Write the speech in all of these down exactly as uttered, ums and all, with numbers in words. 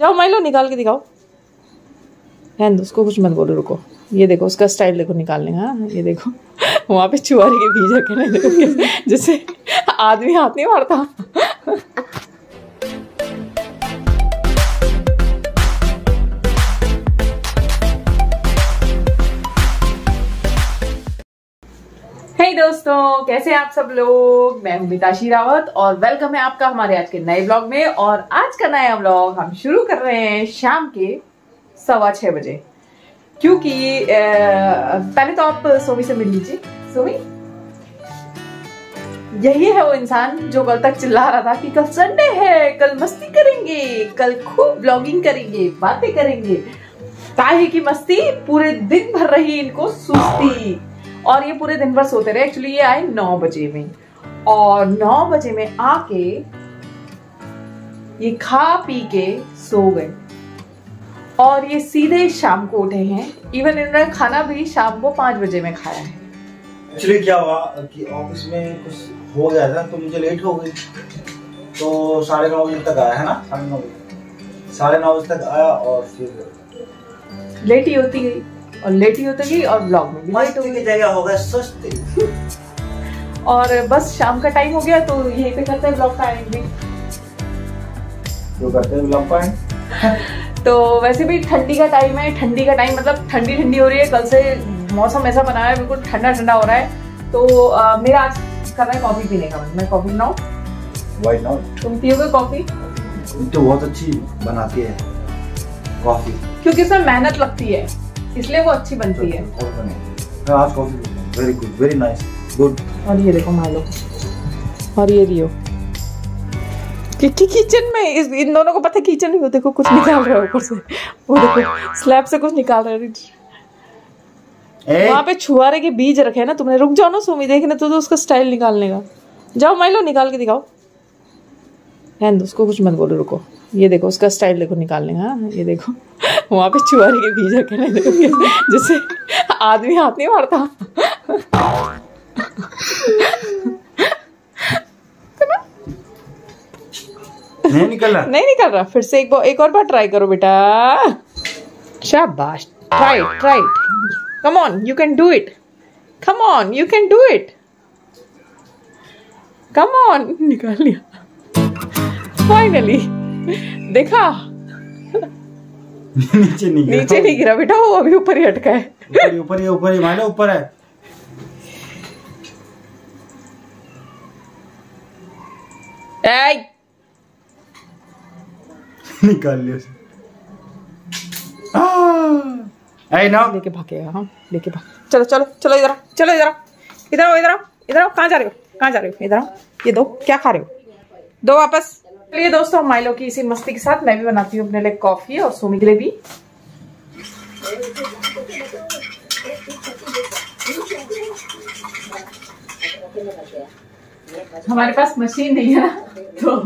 जाओ माइलो निकाल के दिखाओ। हैंड उसको कुछ मत बोलो, रुको। ये देखो उसका स्टाइल देखो निकालने का, ये देखो वहाँ पे चुहारे के बीज रखे जैसे आदमी हाथ नहीं मारता। हे दोस्तों, कैसे हैं आप सब लोग। मैं हूं मिताशी रावत और वेलकम है आपका हमारे आज के नए ब्लॉग में। और आज का नया ब्लॉग हम शुरू कर रहे हैं शाम के सवा छह बजे, क्योंकि पहले तो आप सोमी से मिल लीजिए। सोमी यही है वो इंसान जो कल तक चिल्ला रहा था कि कल संडे है, कल मस्ती करेंगे, कल खूब ब्लॉगिंग करेंगे, बातें करेंगे। काहे की मस्ती, पूरे दिन भर रही इनको सुस्ती और ये पूरे दिन भर सोते रहे। एक्चुअली ये आए नौ बजे में और नौ बजे में आके ये खा पी के सो गए और ये सीधे शाम को उठे हैं। इवन इन्होंने खाना भी शाम को पाँच बजे में खाया है। एक्चुअली क्या हुआ कि ऑफिस में कुछ हो गया था तो मुझे लेट हो गई, तो साढ़े नौ बजे तक आया है ना, साढ़े नौ बजे साढ़े नौ बजे तक आया और फिर लेट ही होती गई और लेट ही होते गई और ब्लॉग में भी लेट होती जगह होगा सस्ते। और बस शाम का टाइम हो गया तो यहीं पे करते हैं ब्लॉग का एंड भी। तो करते हैं ब्लॉग का एंड। तो वैसे भी ठंडी का टाइम है, ठंडी का टाइम मतलब ठंडी ठंडी हो रही है। कल से मौसम ऐसा बना है, बिल्कुल ठंडा ठंडा हो रहा है। तो आ, मेरा आज कर रहा है कॉफी पीने का मन। मैं कॉफी बनाऊँ? Why not. तुम पियोगे कॉफी? तो बहुत अच्छी बनाती है कॉफी, क्योंकि उसमें मेहनत लगती है इसलिए वो अच्छी बनती है। आज coffee very good, very nice, good. और ये देखो माइलो और ये रियो किचन में, इस इन दोनों को पता है किचन में। देखो कुछ निकाल रहा है ऊपर से, वो देखो स्लैब से कुछ निकाल रहा है। वहाँ पे छुहारे के बीज रखे हैं ना तुमने। रुक जाओ ना सोमी, देखने तो, तो उसका स्टाइल निकालने का। जाओ माइलो निकाल के दिखाओ। हैंड उसको कुछ मत बोलो, रुको। ये देखो उसका स्टाइल देखो निकालने का, ये देखो वहाँ पे चुहारे के बीज रखे हैं जैसे आदमी हाथ नहीं मारता। नहीं निकल रहा, नहीं निकल रहा। फिर से एक बार एक और बार ट्राई करो बेटा। शाबाश, try try, come on you can do it, come on you can do it, come on. निकाल लिया फाइनली, देखा। नीचे नहीं गिरा, नीचे नहीं गिरा बेटा, वो अभी ऊपर ही अटका है। ऊपर ऊपर ही ऊपर ही मानो ऊपर है। ए निकाल लिया उसे। आ ए ना लेके भागेगा। हां लेके भाग। चलो चलो चलो इधर चलो इधर इधर आओ इधर आओ इधर आओ। कहां जा रहे हो, कहां जा रहे हो? इधर आओ। ये दो, क्या खा रहे हो? दो वापस। चलिए दोस्तों, माइलो की इसी मस्ती के साथ मैं भी बनाती हूँ अपने लिए कॉफी और सोमी के लिए भी। हमारे पास मशीन नहीं है तो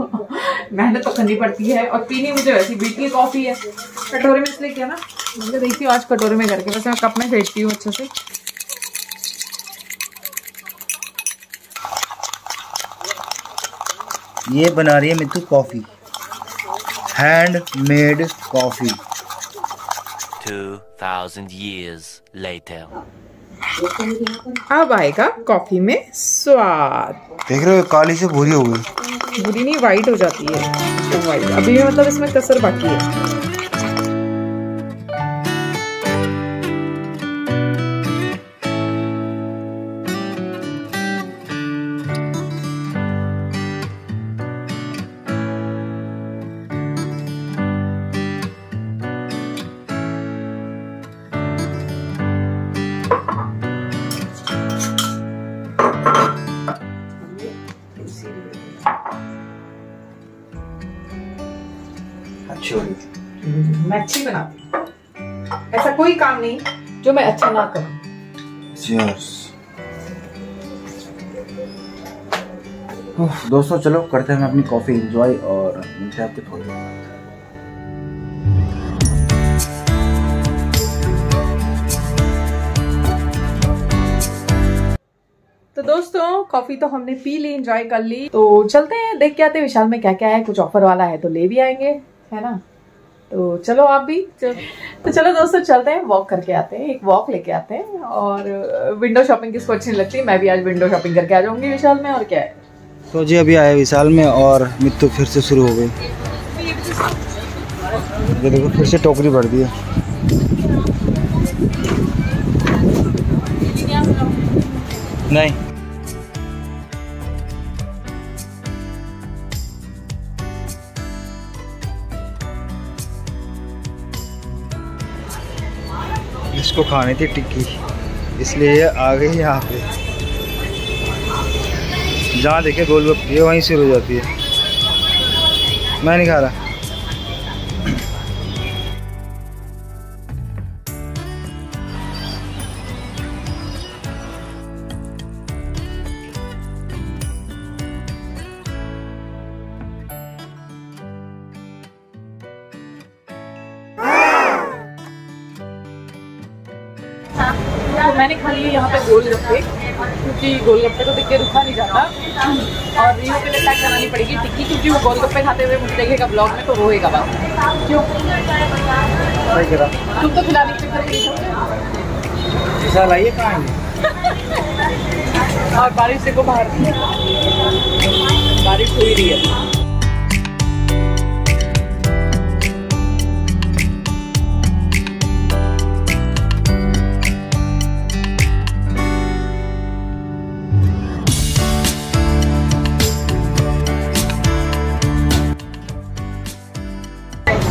मेहनत तो करनी पड़ती है। और पीनी मुझे वैसी बीट की कॉफी है कटोरे में, इसलिए क्या ना मुझे देखती हूँ आज कटोरे में करके। वैसे मैं कप में फेंटती हूँ अच्छे से। ये बना रही है मितू कॉफी, हैंडमेड कॉफी। अब आएगा कॉफी में स्वाद। देख रहे हो काली से भूरी हो गई, भूरी नहीं वाइट हो जाती है। तो वाइट अभी भी मतलब इसमें कसर बाकी है। मैं अच्छी बनाती हूँ, ऐसा कोई काम नहीं जो मैं अच्छा ना करूँ। दोस्तों चलो करते हैं अपनी कॉफी एंजॉय और मिलते हैं आपके थोड़ी देर में। तो दोस्तों कॉफी तो हमने पी ली, एंजॉय कर ली। तो चलते हैं देख के आते हैं विशाल में क्या क्या है। कुछ ऑफर वाला है तो ले भी आएंगे, है ना। तो चलो आप भी चलो। तो चलो दोस्तों चलते हैं, वॉक करके आते हैं, एक वॉक लेके आते हैं। और विंडो शॉपिंग किसको अच्छी नहीं लगती, मैं भी आज विंडो शॉपिंग करके आ जाऊंगी विशाल में। और क्या है तो जी अभी आया विशाल में और मित्तू फिर से शुरू हो गई। ये देखो फिर से टोकरी भर दी है। नहीं इसको खानी थी टिक्की, इसलिए आ गई यहाँ पे। जहाँ देखे गोलगप्पे वहीं शुरू हो जाती है। मैं नहीं खा रहा। तो मैंने खा लिए यहाँ पे गोलगप्पे, क्योंकि गोलगप्पे को देख के रुका नहीं जाता। और रियो के लिए पैक करानी पड़ेगी टिक्की, क्योंकि वो गोलगप्पे खाते हुए मुझे देखेगा ब्लॉग में तो रोएगा बाप। क्यों तुम तो खिलाने के लिए लाइए कहाँ। और बारिश से को बाहर बारिश हो ही रही है।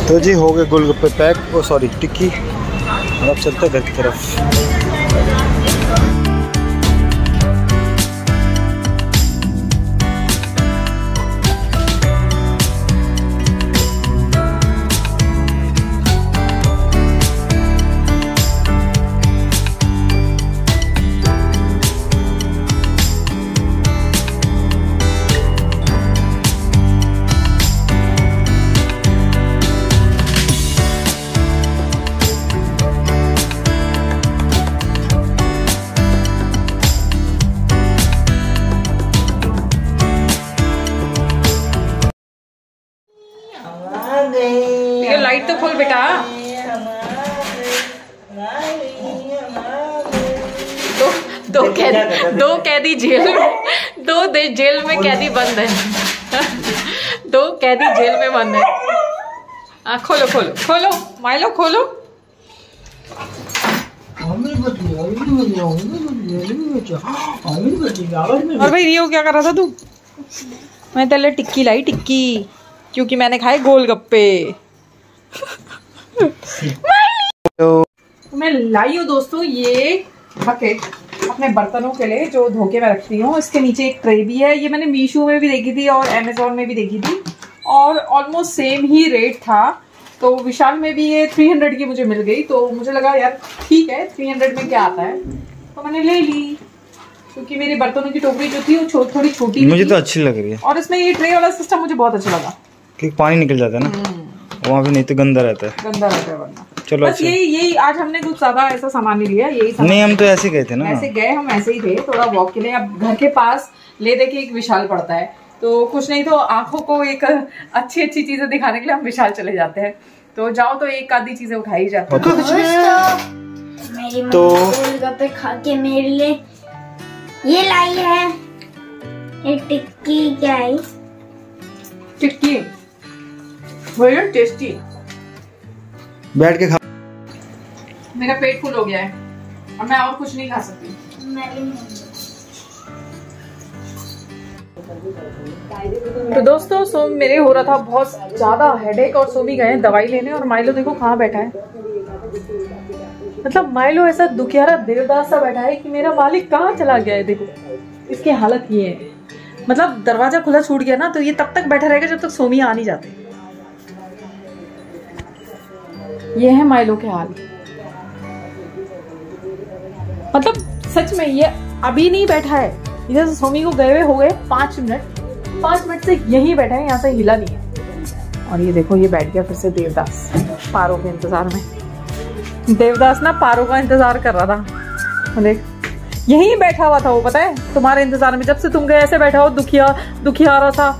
तो जी हो गए गोलगप्पे पैक, ओ सॉरी टिक्की, और अब चलते घर की तरफ। लाइट तो खोल बेटा, दो दो कैदी दो कैदी जेल में दो दे जेल में कैदी बंद है। दो कैदी जेल में बंद है। आ, खोलो खोलो खोलो माइलो खोलो। और भाई रियो क्या कर रहा था तू? मैं तेरे लिए टिक्की लाई टिक्की, क्योंकि मैंने खाए गोलगप्पे। मैं लाई हूँ दोस्तों ये बकेट अपने बर्तनों के लिए जो धोके में रखती हूँ। इसके नीचे एक ट्रे भी है, ये मैंने मीशो में भी देखी थी और अमेज़ॉन में भी देखी थी और ऑलमोस्ट सेम ही रेट था। तो विशाल में भी ये तीन सौ की मुझे मिल गई, तो मुझे लगा यार ठीक है तीन सौ में क्या आता है, तो मैंने ले ली। क्योंकि मेरे बर्तनों की टोकरी जो थी वो थोड़ी छोटी, मुझे तो अच्छी लग रही है। और इसमें ये ट्रे वाला सिस्टम मुझे बहुत अच्छा लगा, क्योंकि पानी निकल जाता है ना वहाँ पे, नहीं तो गंदा रहता है, गंदा रहता है वरना। चलो बस यही यही आज हमने कुछ ज्यादा ऐसा सामान नहीं लिया, यही सामान। नहीं हम तो ऐसे गए थे ना, ऐसे गए हम ऐसे ही थे थोड़ा वॉक के लिए। अब घर के पास ले दे के एक विशाल पड़ता है, तो कुछ नहीं तो आंखों को एक अच्छी अच्छी चीजें दिखाने के लिए हम विशाल चले जाते हैं। तो जाओ तो एक आधी चीजें उठाई जाती है। तो गोलगप्पे खा के मेरे लिए ये लाई है एक टिक्की। क्या है टिक्की? टेस्टी। बैठ के खा। मेरा पेट फुल हो गया है और मैं और कुछ नहीं खा सकती। मैं भी नहीं। तो दोस्तों सोम मेरे हो रहा था बहुत ज्यादा हेडेक और सोमी गए दवाई लेने, और माइलो देखो कहाँ बैठा है। मतलब माइलो ऐसा दुखियारा देवदास सा बैठा है कि मेरा मालिक कहाँ चला गया है। देखो इसकी हालत ये है, मतलब दरवाजा खुला छूट गया ना तो ये तब तक बैठा रहेगा जब तक सोमी आ नहीं जाते। ये है माइलो के हाल, मतलब सच में ये अभी नहीं बैठा है। इधर से सोमी को गए हुए हो गए पांच मिनट, पांच मिनट से यही बैठा है, यहाँ से हिला नहीं है। और ये देखो ये बैठ गया फिर से देवदास पारो के इंतजार में। देवदास ना पारो का इंतजार कर रहा था, देख यही बैठा हुआ था वो, पता है तुम्हारे इंतजार में। जब से तुम गए ऐसे बैठा हो दुखिया दुखिया रहा था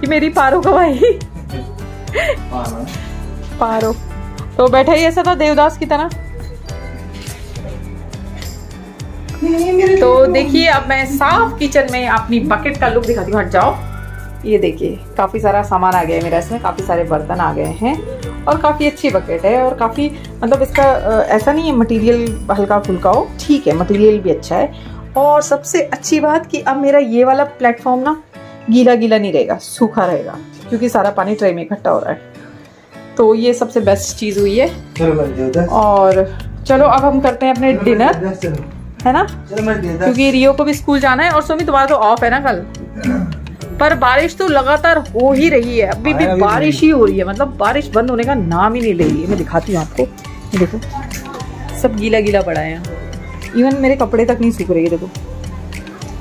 कि मेरी पारो का भाई पारो तो बैठा ही ऐसा था देवदास की तरह। तो देखिए अब मैं साफ किचन में अपनी बकेट का लुक दिखाती हूँ। हट जाओ। ये देखिए काफ़ी सारा सामान आ गया है मेरा, इसमें काफ़ी सारे बर्तन आ गए हैं और काफ़ी अच्छी बकेट है और काफ़ी मतलब इसका ऐसा नहीं है मटेरियल हल्का फुल्का हो, ठीक है मटेरियल भी अच्छा है। और सबसे अच्छी बात कि अब मेरा ये वाला प्लेटफॉर्म ना गीला गीला नहीं रहेगा, सूखा रहेगा क्योंकि सारा पानी ट्रे में इकट्ठा हो रहा है। तो ये सबसे बेस्ट चीज़ हुई है। और चलो अब हम करते हैं अपने डिनर, है ना, क्योंकि रियो को भी स्कूल जाना है। और सोमी तुम्हारा तो ऑफ है ना कल, पर बारिश तो लगातार हो ही रही है, अभी भी बारिश ही हो रही है, मतलब बारिश बंद होने का नाम ही नहीं ले रही है। मैं दिखाती हूँ आपको, देखो सब गीला गीला पड़ा है यहाँ, इवन मेरे कपड़े तक नहीं सूख रहे हैं। देखो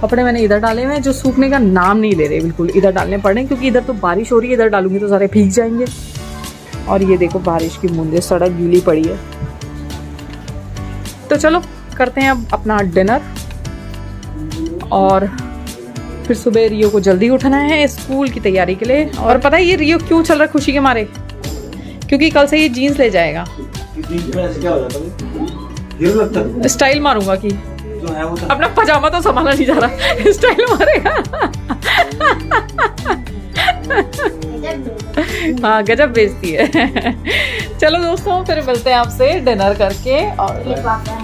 कपड़े मैंने इधर डाले हुए हैं जो सूखने का नाम नहीं ले रहे, बिल्कुल इधर डालने पड़ रहे हैं क्योंकि इधर तो बारिश हो रही है, इधर डालूंगी तो सारे भीग जाएंगे। और ये देखो बारिश की बूंदें, सड़क गीली पड़ी है। तो चलो करते हैं अब अपना डिनर और फिर सुबह रियो को जल्दी उठना है स्कूल की तैयारी के लिए। और पता है ये रियो क्यों चल रहा है खुशी के मारे, क्योंकि कल से ये जीन्स ले जाएगा। स्टाइल मारूंगा कि तो है वो अपना पजामा तो संभाला नहीं जा रहा, स्टाइल मारेगा। हाँ गजब बेइज्जती है। चलो दोस्तों फिर मिलते हैं आपसे डिनर करके। और मेरे पापा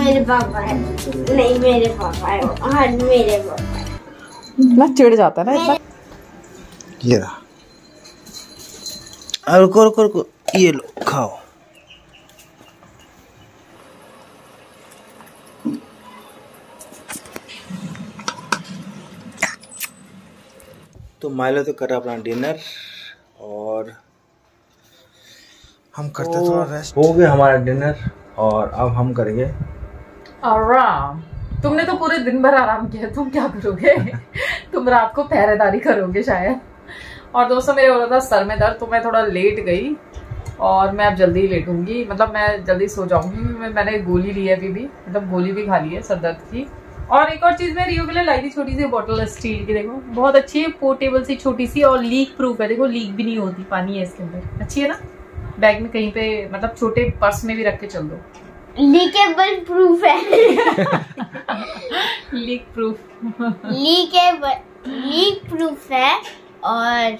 मेरे पापा है, नहीं मेरे पापा है, हाँ मेरे पापा है। इतना चिढ़ जाता है ना इतना। ये रहा, रुको रुको रुको, ये लो खाओ। तो माइलो तो कर रहा अपना डिनर और हम करते थोड़ा रेस्ट। हो गया हमारा डिनर और अब हम करेंगे आराम। तुमने तो पूरे दिन भर आराम किया, तुम क्या करोगे? तुम रात को पहरेदारी करोगे शायद। और दोस्तों मेरे हो रहा था सर में दर्द तो मैं थोड़ा लेट गई और मैं अब जल्दी ही लेटूंगी, मतलब मैं जल्दी सो जाऊंगी। मैं, मैंने गोली ली है अभी भी, मतलब गोली भी खा ली है सर दर्द की। और एक और चीज़ मैं रियो के लिए लाई थी, छोटी सी बोतल स्टील की, देखो बहुत अच्छी है, पोर्टेबल सी छोटी सी और लीक प्रूफ है। देखो लीक भी नहीं होती, पानी है इसके अंदर, अच्छी है ना। बैग में कहीं पे मतलब छोटे पर्स में भी रख के चल दो, लीकेबल प्रूफ है। Leak proof leakable leak proof है। और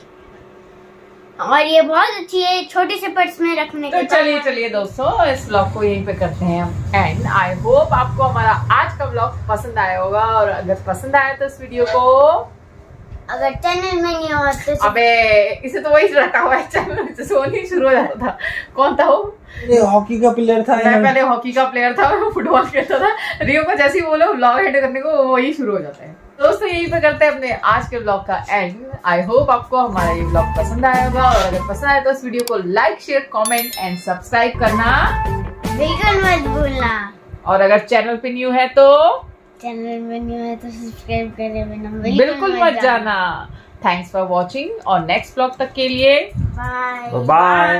और ये बहुत अच्छी है छोटे से पर्स में रखने के। तो चलिए चलिए दोस्तों इस व्लॉग को यहीं पे करते हैं हम एंड। आई होप आपको हमारा आज का व्लॉग पसंद आया होगा और अगर पसंद आया तो इस वीडियो को, अगर चैनल में नहीं हो तो अबे इसे तो वही रहता हुआ है, चैनल से सोनी शुरू हो जाता था। कौन था वो? ये हॉकी का प्लेयर था। मैं पहले हॉकी का प्लेयर था, मैं फुटबॉल खेलता था। रियो को जैसे ही बोलो व्लॉग एडिट करने को वही शुरू हो जाता है। दोस्तों यही पे करते हैं अपने आज के व्लॉग का एंड। आई होप आपको हमारा ये व्लॉग पसंद आया होगा और अगर पसंद आया तो इस वीडियो को like share comment and subscribe करना बिल्कुल मत भूलना। और अगर चैनल पे न्यू है तो चैनल में न्यू है तो सब्सक्राइब करें बिल्कुल मत जाना। थैंक्स फॉर वॉचिंग और नेक्स्ट व्लॉग तक के लिए बाय बाय।